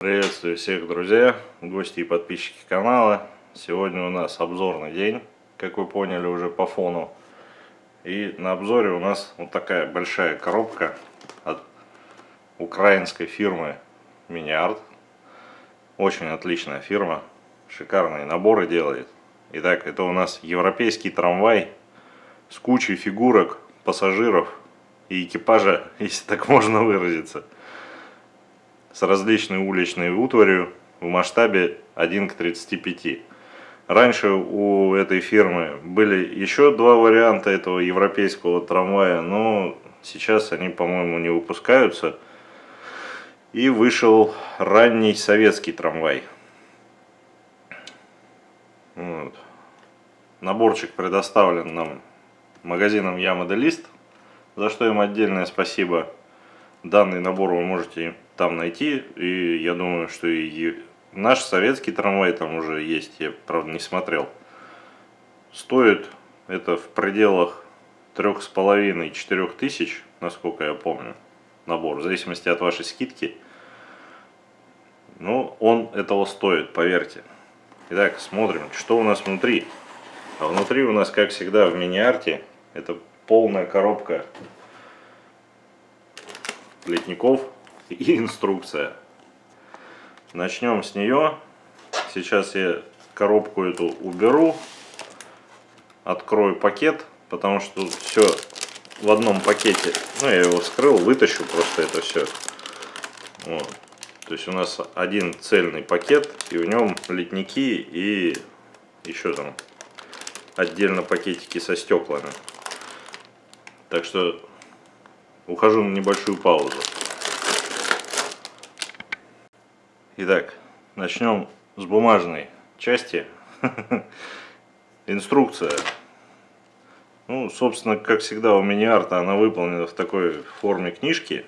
Приветствую всех, друзья, гости и подписчики канала. Сегодня у нас обзорный день, как вы поняли уже по фону. И на обзоре у нас вот такая большая коробка от украинской фирмы MiniArt. Очень отличная фирма, шикарные наборы делает. Итак, это у нас европейский трамвай с кучей фигурок, пассажиров и экипажа, если так можно выразиться. С различной уличной утварью в масштабе 1 к 35. Раньше у этой фирмы были еще два варианта этого европейского трамвая, но сейчас они, по-моему, не выпускаются. И вышел ранний советский трамвай. Вот. Наборчик предоставлен нам магазином Я-моделист, за что им отдельное спасибо. Данный набор вы можете там найти, и я думаю, что и наш советский трамвай там уже есть, я, правда, не смотрел. Стоит это в пределах 3,5-4 тысяч, насколько я помню, набор, в зависимости от вашей скидки. Но он этого стоит, поверьте. Итак, смотрим, что у нас внутри. А внутри у нас, как всегда, в мини-арте, это полная коробка ледников и инструкция. Начнем с нее. Сейчас я коробку эту уберу, открою пакет, потому что тут все в одном пакете. Ну, я его вскрыл, вытащу просто это все. Вот. То есть у нас один цельный пакет, и в нем ледники и еще там отдельно пакетики со стеклами. Так что ухожу на небольшую паузу. Итак, начнем с бумажной части. Инструкция. Ну, собственно, как всегда у мини-арта, она выполнена в такой форме книжки.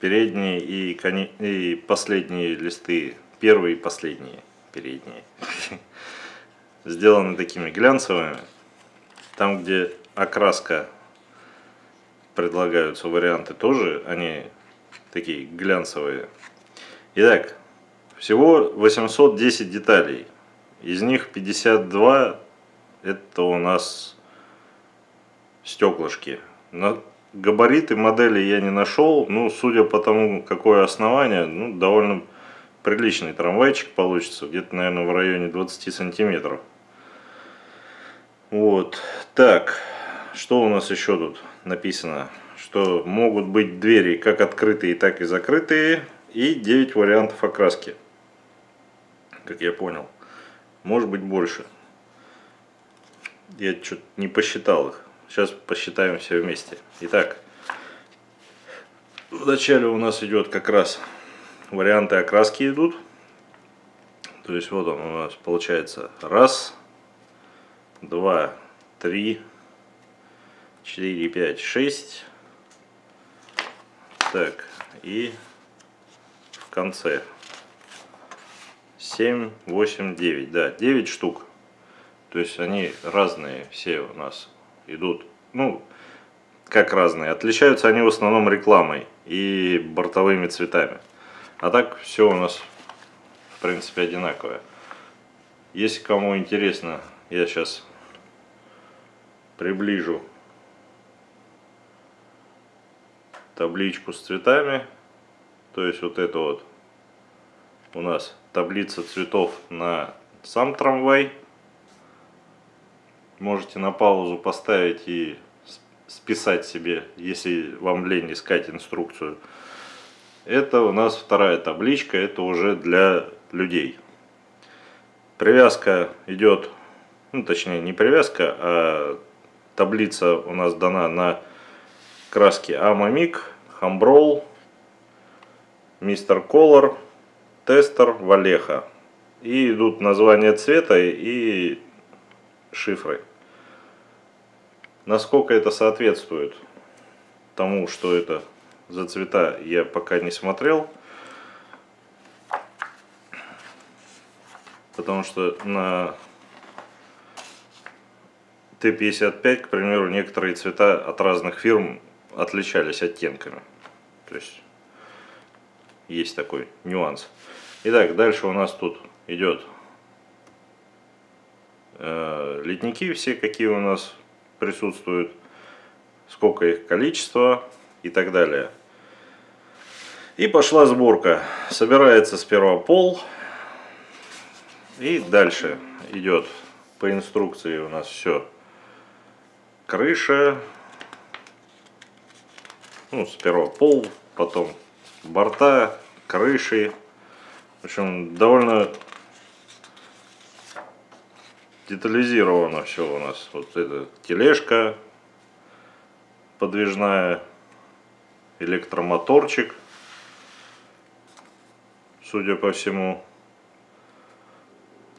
Передние и последние листы. Первые и последние. Передние. Сделаны такими глянцевыми. Там, где окраска, предлагаются варианты тоже, они такие глянцевые. Итак, всего 810 деталей, из них 52 это у нас стеклышки. Габариты модели я не нашел, но судя по тому, какое основание, ну, довольно приличный трамвайчик получится, где-то, наверное, в районе 20 сантиметров. Вот так. Что у нас еще тут написано? Что могут быть двери как открытые, так и закрытые. И 9 вариантов окраски. Как я понял. Может быть больше. Я что-то не посчитал их. Сейчас посчитаем все вместе. Итак. Вначале у нас идет как раз варианты окраски идут. То есть вот он у нас получается. Раз. Два. Три. 4, 5, 6. Так, и в конце 7, 8, 9. Да, 9 штук. То есть они разные все у нас идут. Ну, как разные. Отличаются они в основном рекламой и бортовыми цветами. А так все у нас, в принципе, одинаковое. Если кому интересно, я сейчас приближу табличку с цветами, то есть вот это вот у нас таблица цветов на сам трамвай. Можете на паузу поставить и списать себе, если вам лень искать инструкцию. Это у нас вторая табличка, это уже для людей. Привязка идет, ну, точнее, не привязка, а таблица у нас дана на краски Амамик, Хамброл, Мистер Колор, Тестер Валеха. И идут названия цвета и шифры. Насколько это соответствует тому, что это за цвета, я пока не смотрел. Потому что на Т-55, к примеру, некоторые цвета от разных фирм отличались оттенками. То есть есть такой нюанс. Итак, дальше у нас тут идет ледники все, какие у нас присутствуют, сколько их количество и так далее. И пошла сборка. Собирается сперва пол, и дальше идет по инструкции у нас все. Крыша, ну, сперва пол, потом борта, крыши. В общем, довольно детализировано все у нас. Вот эта тележка подвижная, электромоторчик, судя по всему.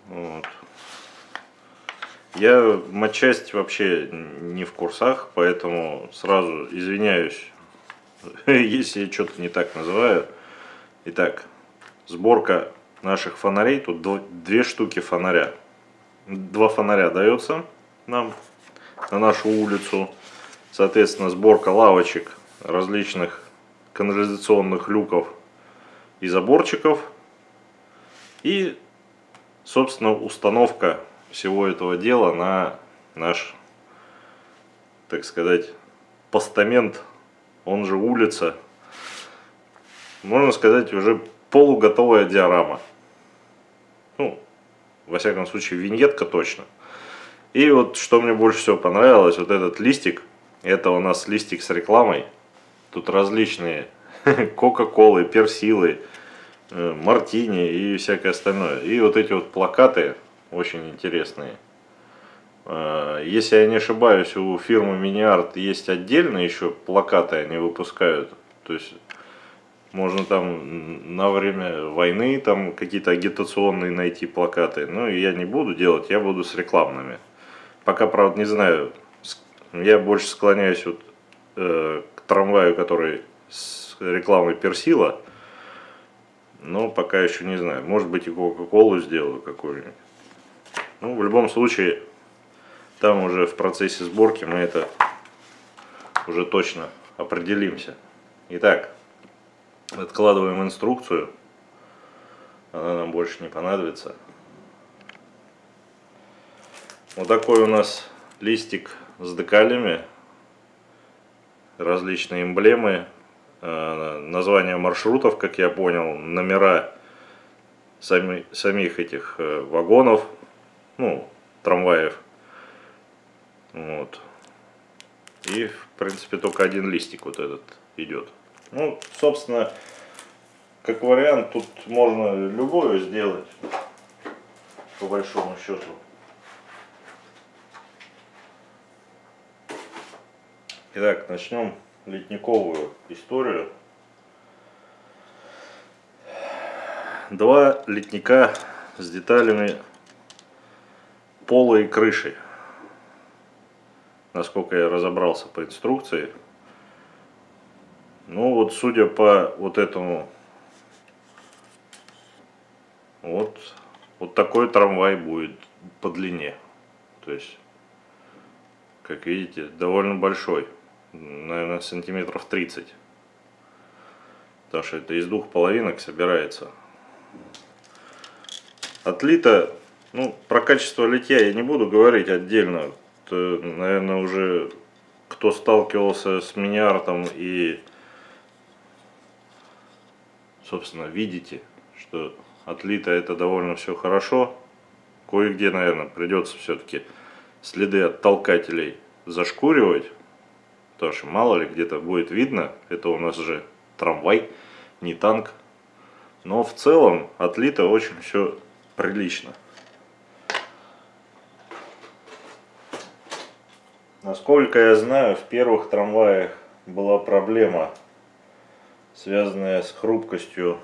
Вот. Я матчасть вообще не в курсах, поэтому сразу извиняюсь, если я что-то не так называю. Итак, сборка наших фонарей. Тут две штуки фонаря. Два фонаря дается нам на нашу улицу. Соответственно, сборка лавочек, различных канализационных люков и заборчиков. И, собственно, установка всего этого дела на наш, так сказать, постамент, он же улица. Можно сказать, уже полуготовая диорама. Ну, во всяком случае, виньетка точно. И вот что мне больше всего понравилось, вот этот листик. Это у нас листик с рекламой. Тут различные Кока-Колы, Персилы, Мартини и всякое остальное. И вот эти вот плакаты очень интересные. Если я не ошибаюсь, у фирмы MiniArt есть отдельно еще плакаты, они выпускают. То есть можно там на время войны там какие-то агитационные найти плакаты. Но я не буду делать, я буду с рекламными. Пока, правда, не знаю. Я больше склоняюсь вот, к трамваю, который с рекламой Персила. Но пока еще не знаю. Может быть, и Кока-Колу сделаю какую-нибудь. Ну, в любом случае, там уже в процессе сборки мы это уже точно определимся. Итак, откладываем инструкцию. Она нам больше не понадобится. Вот такой у нас листик с декалями. Различные эмблемы. Названия маршрутов, как я понял. Номера самих этих вагонов. Ну, трамваев. Вот. И, в принципе, только один листик вот этот идет. Ну, собственно, как вариант, тут можно любое сделать, по большому счету. Итак, начнем ледниковую историю. Два ледника с деталями пола и крыши, насколько я разобрался по инструкции. Ну вот, судя по вот этому, вот такой трамвай будет по длине. То есть, как видите, довольно большой, наверное, сантиметров 30, потому что это из двух половинок собирается. Отлито. Ну, про качество литья я не буду говорить отдельно. Это, наверное, уже кто сталкивался с мини-артом и, собственно, видите, что отлито это довольно все хорошо. Кое-где, наверное, придется все-таки следы от толкателей зашкуривать, потому что мало ли где-то будет видно. Это у нас же трамвай, не танк. Но в целом отлито очень все прилично. Насколько я знаю, в первых трамваях была проблема, связанная с хрупкостью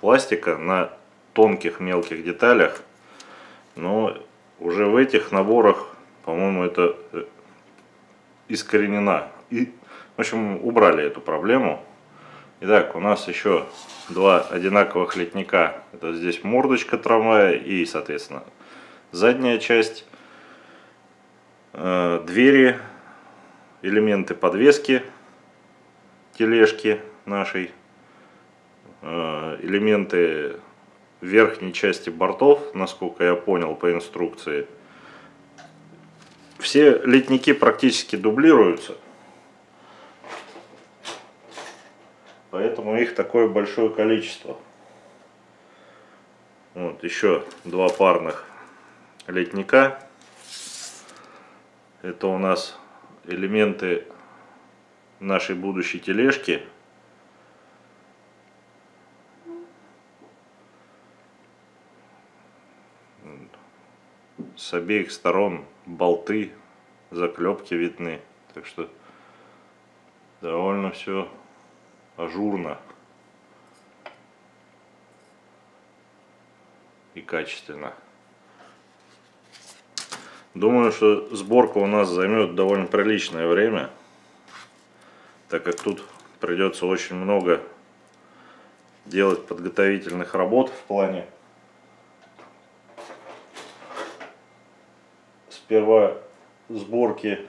пластика на тонких мелких деталях. Но уже в этих наборах, по-моему, это искоренено. И, в общем, убрали эту проблему. Итак, у нас еще два одинаковых ледника. Это здесь мордочка трамвая и, соответственно, задняя часть. Двери, элементы подвески, тележки нашей, элементы верхней части бортов, насколько я понял по инструкции. Все литники практически дублируются, поэтому их такое большое количество. Вот еще два парных литника. Это у нас элементы нашей будущей тележки. С обеих сторон болты, заклепки видны. Так что довольно все ажурно и качественно. Думаю, что сборка у нас займет довольно приличное время, так как тут придется очень много делать подготовительных работ в плане. Сперва сборки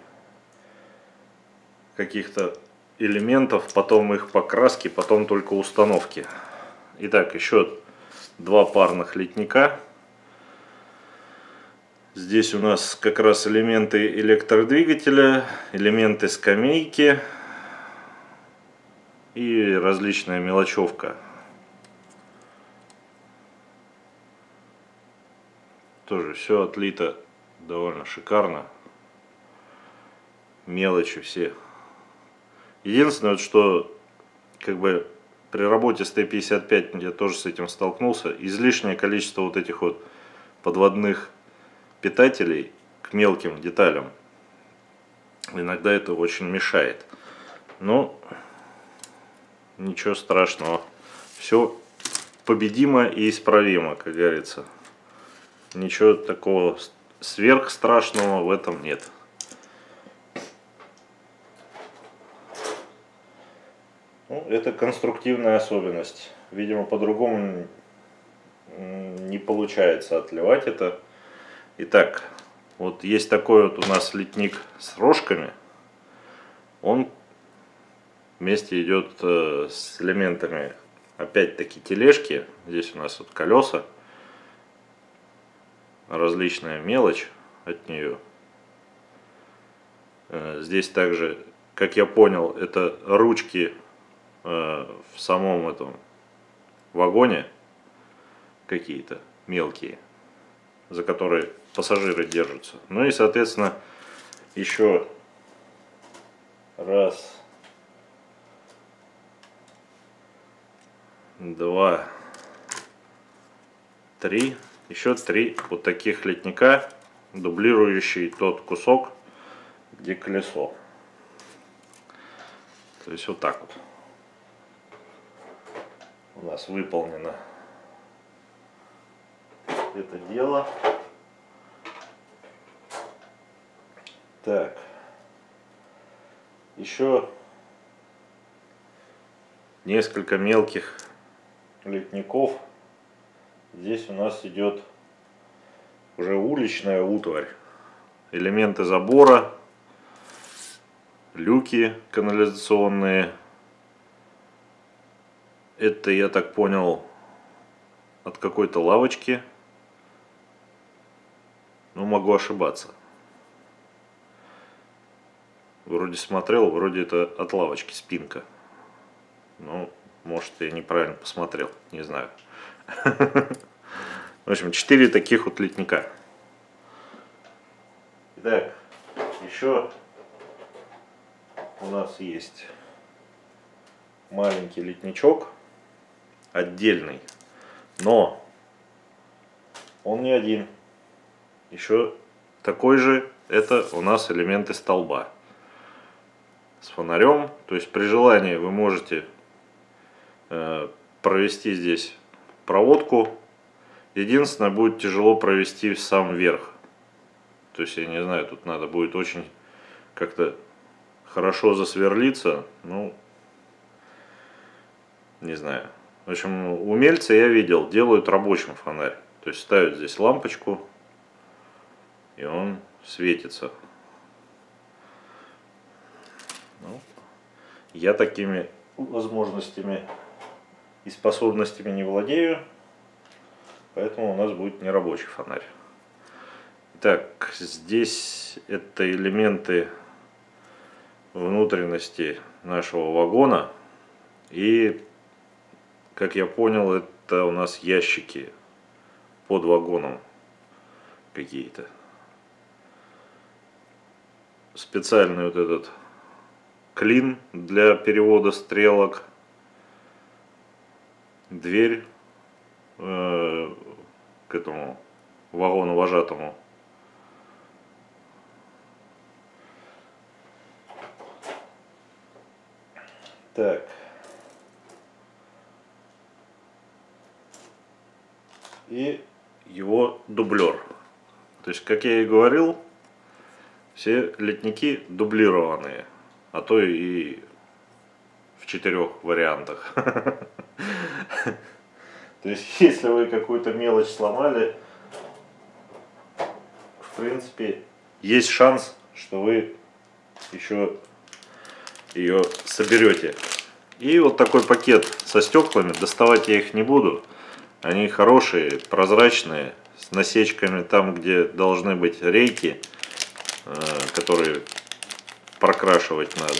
каких-то элементов, потом их покраски, потом только установки. Итак, еще два парных литника. Здесь у нас как раз элементы электродвигателя, элементы скамейки и различная мелочевка. Тоже все отлито довольно шикарно. Мелочи все. Единственное, что как бы при работе с Т-55 я тоже с этим столкнулся. Излишнее количество вот этих вот подводных питателей к мелким деталям. Иногда это очень мешает. Но ничего страшного. Все победимо и исправимо, как говорится. Ничего такого сверхстрашного в этом нет. Ну, это конструктивная особенность. Видимо, по-другому не получается отливать это. Итак, вот есть такой вот у нас литник с рожками. Он вместе идет с элементами, опять-таки, тележки. Здесь у нас вот колеса. Различная мелочь от нее. Здесь также, как я понял, это ручки в самом этом вагоне какие-то мелкие, за которые пассажиры держатся. Ну и, соответственно, еще раз, два, три. Еще три вот таких литника, дублирующие тот кусок, где колесо. То есть вот так вот у нас выполнено это дело. Так, еще несколько мелких литников. Здесь у нас идет уже уличная утварь. Элементы забора, люки канализационные. Это, я так понял, от какой-то лавочки. Но могу ошибаться. Вроде смотрел, вроде это от лавочки, спинка. Ну, может, я неправильно посмотрел, не знаю. В общем, 4 таких вот литника. Итак, еще у нас есть маленький литничок, отдельный, но он не один. Еще такой же, это у нас элементы столба с фонарем. То есть при желании вы можете провести здесь проводку. Единственное, будет тяжело провести в сам верх. То есть, я не знаю, тут надо будет очень как-то хорошо засверлиться. Ну, не знаю. В общем, умельцы, я видел, делают рабочим фонарь. То есть, ставят здесь лампочку, и он светится. Ну, я такими возможностями и способностями не владею, поэтому у нас будет нерабочий фонарь. Итак, здесь это элементы внутренности нашего вагона. И, как я понял, это у нас ящики под вагоном какие-то. Специальный вот этот клин для перевода стрелок. Дверь к этому вагону вожатому. Так. И его дублер. То есть, как я и говорил, все летники дублированные. А то и в 4 вариантах. То есть, если вы какую-то мелочь сломали, в принципе, есть шанс, что вы еще ее соберете. И вот такой пакет со стеклами. Доставать я их не буду. Они хорошие, прозрачные, с насечками там, где должны быть рейки, которые прокрашивать надо.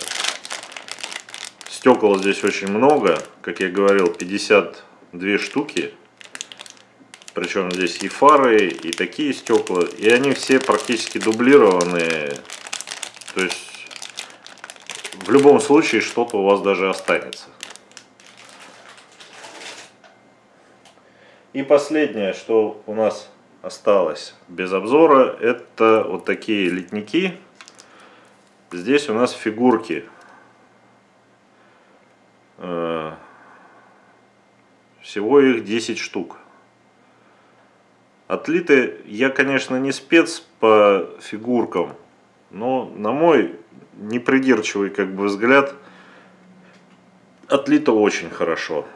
Стекол здесь очень много, как я говорил, 52 штуки. Причем здесь и фары, и такие стекла, и они все практически дублированные. То есть в любом случае что-то у вас даже останется. И последнее, что у нас осталось без обзора, это вот такие литники. Здесь у нас фигурки. Всего их 10 штук. Отлиты я, конечно, не спец по фигуркам, но на мой непридирчивый как бы взгляд, отлито очень хорошо.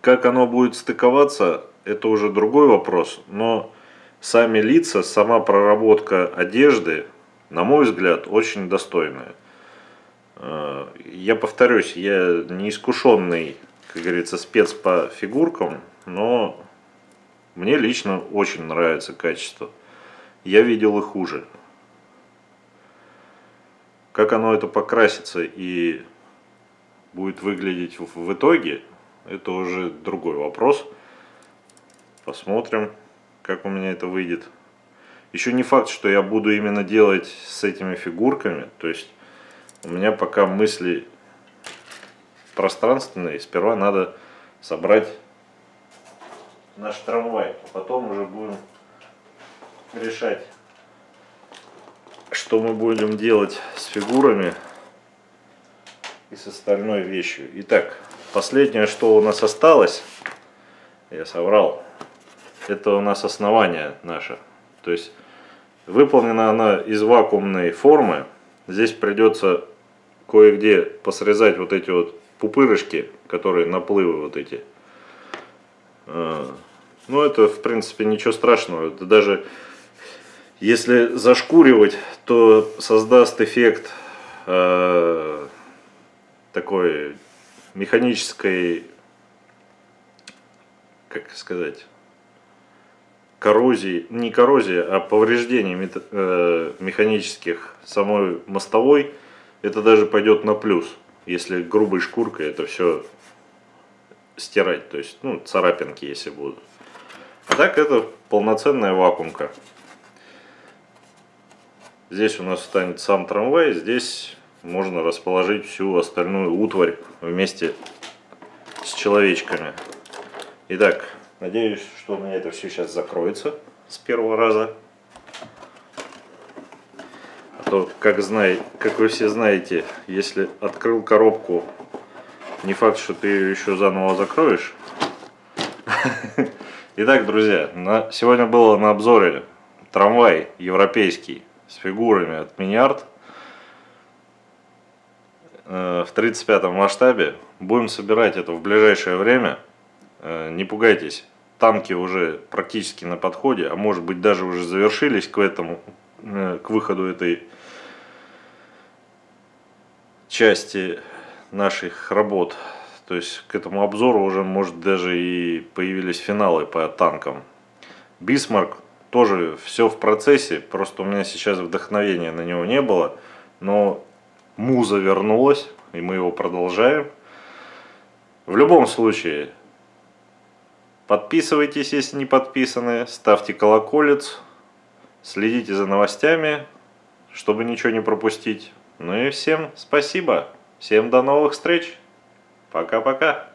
Как оно будет стыковаться, это уже другой вопрос, но сами лица, сама проработка одежды, на мой взгляд, очень достойная. Я повторюсь, я не искушенный, как говорится, спец по фигуркам, но мне лично очень нравится качество. Я видел и хуже. Как оно это покрасится и будет выглядеть в итоге, это уже другой вопрос. Посмотрим, как у меня это выйдет. Еще не факт, что я буду именно делать с этими фигурками. То есть у меня пока мысли пространственные. Сперва надо собрать наш трамвай, а потом уже будем решать, что мы будем делать с фигурами и с остальной вещью. Итак, последнее, что у нас осталось, я соврал, это у нас основание наше. То есть выполнена она из вакуумной формы. Здесь придется кое-где посрезать вот эти вот пупырышки, которые наплывы вот эти. Но это, в принципе, ничего страшного. Это даже если зашкуривать, то создаст эффект такой механической, как сказать, коррозии, не коррозии, а повреждений механических самой мостовой. Это даже пойдет на плюс, если грубой шкуркой это все стирать, то есть, ну, царапинки если будут. А так это полноценная вакуумка. Здесь у нас станет сам трамвай, здесь можно расположить всю остальную утварь вместе с человечками. Итак, надеюсь, что у меня это все сейчас закроется с первого раза. А то, как вы все знаете, если открыл коробку, не факт, что ты ее еще заново закроешь. Итак, друзья, сегодня было на обзоре трамвай европейский с фигурами от MiniArt в 35 масштабе. Будем собирать это в ближайшее время. Не пугайтесь, танки уже практически на подходе, а может быть даже уже завершились к выходу этой части наших работ. То есть к этому обзору уже, может, даже и появились финалы по танкам. Бисмарк тоже все в процессе, просто у меня сейчас вдохновения на него не было. Но муза вернулась, и мы его продолжаем. В любом случае, подписывайтесь, если не подписаны, ставьте колоколец, следите за новостями, чтобы ничего не пропустить. Ну и всем спасибо, всем до новых встреч, пока-пока.